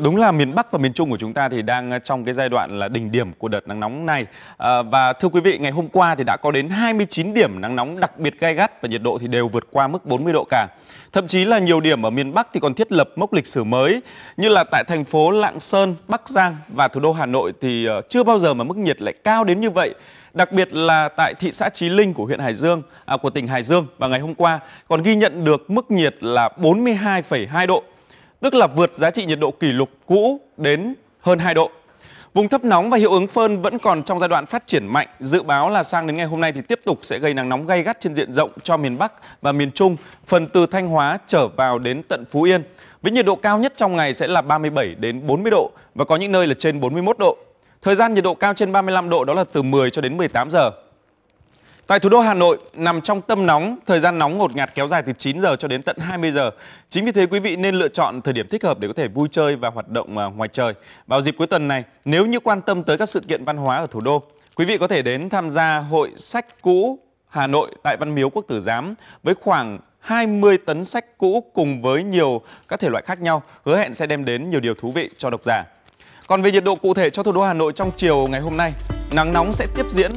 Đúng là miền Bắc và miền Trung của chúng ta thì đang trong cái giai đoạn là đỉnh điểm của đợt nắng nóng này. Và thưa quý vị, ngày hôm qua thì đã có đến 29 điểm nắng nóng đặc biệt gay gắt và nhiệt độ thì đều vượt qua mức 40 độ cả. Thậm chí là nhiều điểm ở miền Bắc thì còn thiết lập mốc lịch sử mới, như là tại thành phố Lạng Sơn, Bắc Giang và thủ đô Hà Nội thì chưa bao giờ mà mức nhiệt lại cao đến như vậy. Đặc biệt là tại thị xã Chí Linh của tỉnh Hải Dương, và ngày hôm qua còn ghi nhận được mức nhiệt là 42,2 độ. Tức là vượt giá trị nhiệt độ kỷ lục cũ đến hơn 2 độ. Vùng thấp nóng và hiệu ứng phơn vẫn còn trong giai đoạn phát triển mạnh. Dự báo là sang đến ngày hôm nay thì tiếp tục sẽ gây nắng nóng gay gắt trên diện rộng cho miền Bắc và miền Trung, phần từ Thanh Hóa trở vào đến tận Phú Yên. Với nhiệt độ cao nhất trong ngày sẽ là 37 đến 40 độ và có những nơi là trên 41 độ. Thời gian nhiệt độ cao trên 35 độ đó là từ 10 cho đến 18 giờ. Tại thủ đô Hà Nội, nằm trong tâm nóng, thời gian nóng ngột ngạt kéo dài từ 9 giờ cho đến tận 20 giờ. Chính vì thế quý vị nên lựa chọn thời điểm thích hợp để có thể vui chơi và hoạt động ngoài trời. Vào dịp cuối tuần này, nếu như quan tâm tới các sự kiện văn hóa ở thủ đô, quý vị có thể đến tham gia hội sách cũ Hà Nội tại Văn Miếu Quốc Tử Giám với khoảng 20 tấn sách cũ cùng với nhiều các thể loại khác nhau, hứa hẹn sẽ đem đến nhiều điều thú vị cho độc giả. Còn về nhiệt độ cụ thể cho thủ đô Hà Nội trong chiều ngày hôm nay, nắng nóng sẽ tiếp diễn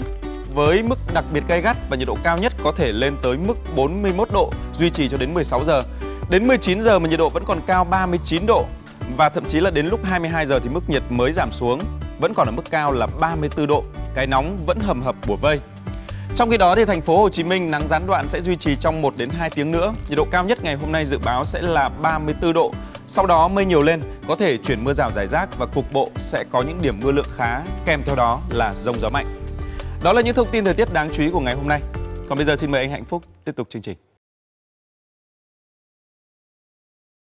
với mức đặc biệt gay gắt và nhiệt độ cao nhất có thể lên tới mức 41 độ, duy trì cho đến 16 giờ. Đến 19 giờ mà nhiệt độ vẫn còn cao 39 độ và thậm chí là đến lúc 22 giờ thì mức nhiệt mới giảm xuống, vẫn còn ở mức cao là 34 độ. Cái nóng vẫn hầm hập bủa vây. Trong khi đó thì thành phố Hồ Chí Minh nắng gián đoạn sẽ duy trì trong 1 đến 2 tiếng nữa. Nhiệt độ cao nhất ngày hôm nay dự báo sẽ là 34 độ. Sau đó mây nhiều lên, có thể chuyển mưa rào rải rác và cục bộ sẽ có những điểm mưa lượng khá, kèm theo đó là dông gió mạnh. Đó là những thông tin thời tiết đáng chú ý của ngày hôm nay. Còn bây giờ xin mời anh Hạnh Phúc tiếp tục chương trình.